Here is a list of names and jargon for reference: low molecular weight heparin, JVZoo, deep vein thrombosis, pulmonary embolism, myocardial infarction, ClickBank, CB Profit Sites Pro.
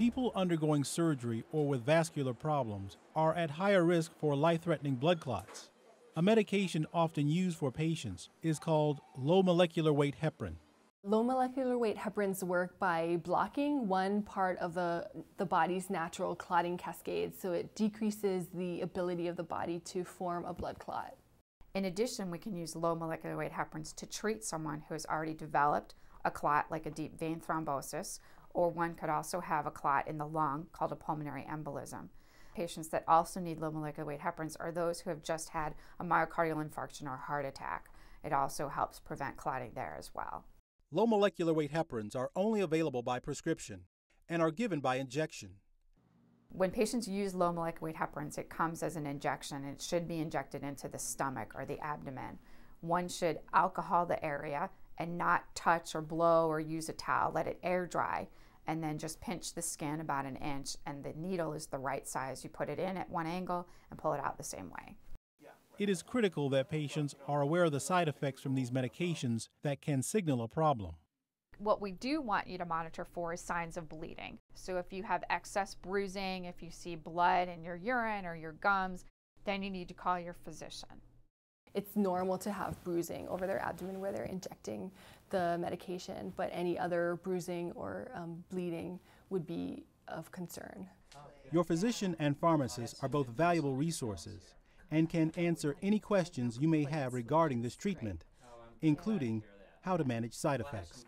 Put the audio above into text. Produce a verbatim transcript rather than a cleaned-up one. people undergoing surgery or with vascular problems are at higher risk for life-threatening blood clots. A medication often used for patients is called low molecular weight heparin. Low molecular weight heparins work by blocking one part of the, the body's natural clotting cascade, so it decreases the ability of the body to form a blood clot. In addition, we can use low molecular weight heparins to treat someone who has already developed a clot, like a deep vein thrombosis, or one could also have a clot in the lung called a pulmonary embolism. Patients that also need low molecular weight heparins are those who have just had a myocardial infarction or heart attack. It also helps prevent clotting there as well. Low molecular weight heparins are only available by prescription and are given by injection. When patients use low molecular weight heparins, it comes as an injection. It should be injected into the stomach or the abdomen. One should alcohol the area and not touch or blow or use a towel. Let it air dry and then just pinch the skin about an inch, and the needle is the right size. You put it in at one angle and pull it out the same way. It is critical that patients are aware of the side effects from these medications that can signal a problem. What we do want you to monitor for is signs of bleeding. So if you have excess bruising, if you see blood in your urine or your gums, then you need to call your physician. It's normal to have bruising over their abdomen where they're injecting the medication, but any other bruising or um, bleeding would be of concern. Your physician and pharmacist are both valuable resources and can answer any questions you may have regarding this treatment, including how to manage side effects.